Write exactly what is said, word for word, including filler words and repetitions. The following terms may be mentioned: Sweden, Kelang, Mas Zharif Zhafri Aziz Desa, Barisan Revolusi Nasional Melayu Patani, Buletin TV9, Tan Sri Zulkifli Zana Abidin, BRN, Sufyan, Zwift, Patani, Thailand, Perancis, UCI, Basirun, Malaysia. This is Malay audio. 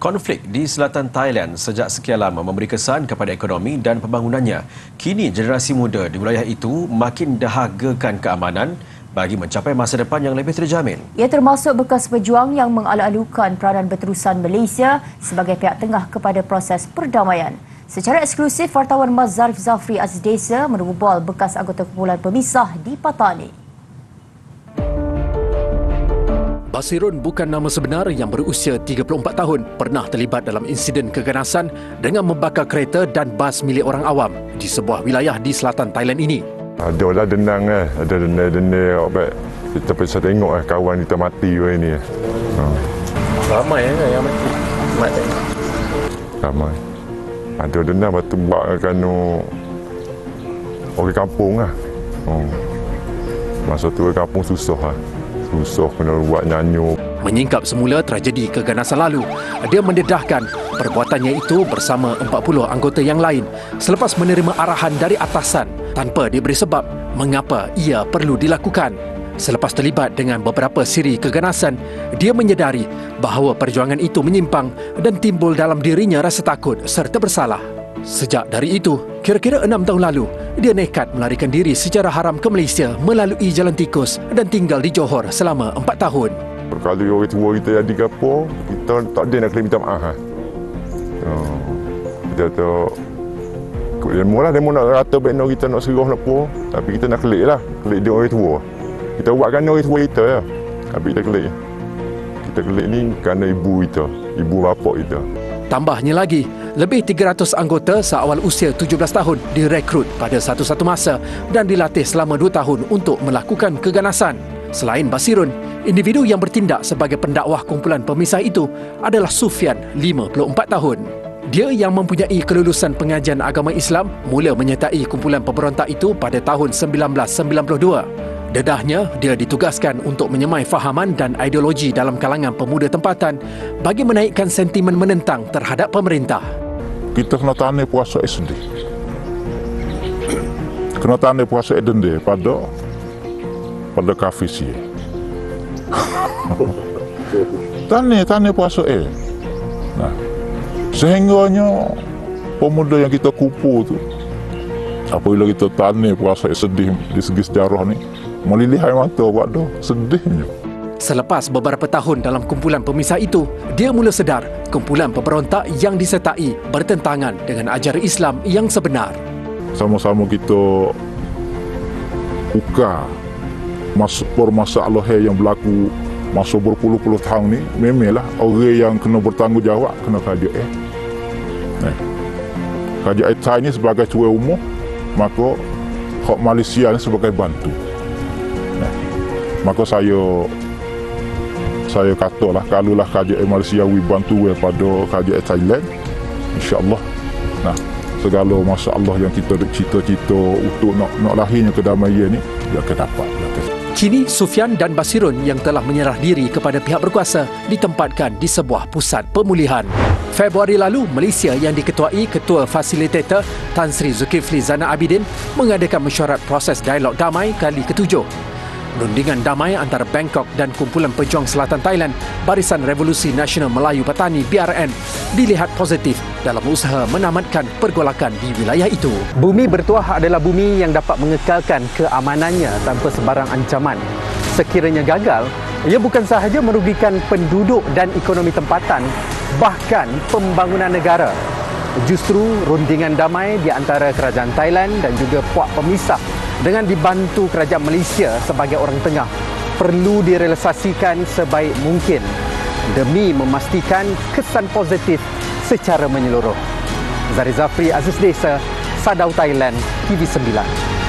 Konflik di selatan Thailand sejak sekian lama memberi kesan kepada ekonomi dan pembangunannya. Kini generasi muda di wilayah itu makin dahagakan keamanan bagi mencapai masa depan yang lebih terjamin. Ia termasuk bekas pejuang yang mengalu-alukan peranan berterusan Malaysia sebagai pihak tengah kepada proses perdamaian. Secara eksklusif, wartawan Mas Zharif Zhafri Aziz Desa menerbobol bekas anggota kumpulan pemisah di Patani. Basirun bukan nama sebenar yang berusia tiga puluh empat tahun, pernah terlibat dalam insiden keganasan dengan membakar kereta dan bas milik orang awam di sebuah wilayah di selatan Thailand ini. Ada orang denang, ada denang-denang. Kita bisa tengok kawan kita mati ini. Ramai yang mati. Mati. Ramai. Ada denang batu bakkan orang kampung lah. Masa tu kampung susah lah. Susah kena buat nyanyo. Menyingkap semula tragedi keganasan lalu, dia mendedahkan perbuatannya itu bersama empat puluh anggota yang lain selepas menerima arahan dari atasan tanpa diberi sebab mengapa ia perlu dilakukan. Selepas terlibat dengan beberapa siri keganasan, dia menyedari bahawa perjuangan itu menyimpang dan timbul dalam dirinya rasa takut serta bersalah. Sejak dari itu, kira-kira enam tahun lalu, dia nekat melarikan diri secara haram ke Malaysia melalui jalan tikus dan tinggal di Johor selama empat tahun. Kalau orang tua kita jadi gapo, kita tak ada nak kena minta maaf. Oh, kita tak... Dia mula dia nak rata baik kita nak serah nak apa, tapi kita nak kelik lah, kelik dia orang tua. Kita buatkan orang tua kita lah, tapi kita kelik. Kita kelik ni kerana ibu kita, ibu bapa kita. Tambahnya lagi, lebih tiga ratus anggota seawal usia tujuh belas tahun direkrut pada satu-satu masa dan dilatih selama dua tahun untuk melakukan keganasan. Selain Basirun, individu yang bertindak sebagai pendakwah kumpulan pemisah itu adalah Sufyan, lima puluh empat tahun. Dia yang mempunyai kelulusan pengajian agama Islam mula menyertai kumpulan pemberontak itu pada tahun seribu sembilan ratus sembilan puluh dua. Dedahnya, dia ditugaskan untuk menyemai fahaman dan ideologi dalam kalangan pemuda tempatan bagi menaikkan sentimen menentang terhadap pemerintah. Kita kena tanya puasa S D. Kena tanya puasa S D pada pada kafir sih. Tanya, tanya puasa E. Nah, sehingganya pemuda yang kita kupu tu, apabila kita tanya puasa S D di segi sejarah ni, melilihai mata buat tu, sedihnya. Selepas beberapa tahun dalam kumpulan pemisah itu, dia mula sedar kumpulan pemberontak yang disertai bertentangan dengan ajaran Islam yang sebenar. Sama-sama kita buka permasalahan yang berlaku masa berpuluh-puluh tahun ni, memanglah orang yang kena bertanggungjawab kena kerajaan. Eh. Kerajaan Thai ni sebagai tuan rumah, maka hak Malaysia ni sebagai bantu. Maka saya saya katalah kalulah kerajaan Malaysia we bantu kepada kerajaan Thailand, insya-Allah. Nah, segala masalah yang kita cita-cita untuk nak nak lahirnya kedamaian ni dia akan dapat. Kini Sufyan dan Basirun yang telah menyerah diri kepada pihak berkuasa ditempatkan di sebuah pusat pemulihan. Februari lalu, Malaysia yang diketuai Ketua Fasilitator Tan Sri Zulkifli Zana Abidin mengadakan mesyuarat proses dialog damai kali ketujuh. Perundingan damai antara Bangkok dan kumpulan pejuang selatan Thailand Barisan Revolusi Nasional Melayu Patani B R N dilihat positif dalam usaha menamatkan pergolakan di wilayah itu. Bumi bertuah adalah bumi yang dapat mengekalkan keamanannya tanpa sebarang ancaman. Sekiranya gagal, ia bukan sahaja merugikan penduduk dan ekonomi tempatan, bahkan pembangunan negara. Justru rundingan damai di antara kerajaan Thailand dan juga puak pemisah dengan dibantu kerajaan Malaysia sebagai orang tengah perlu direalisasikan sebaik mungkin demi memastikan kesan positif secara menyeluruh. Zharif Zhafri Aziz Desa, Sadau Thailand, T V sembilan.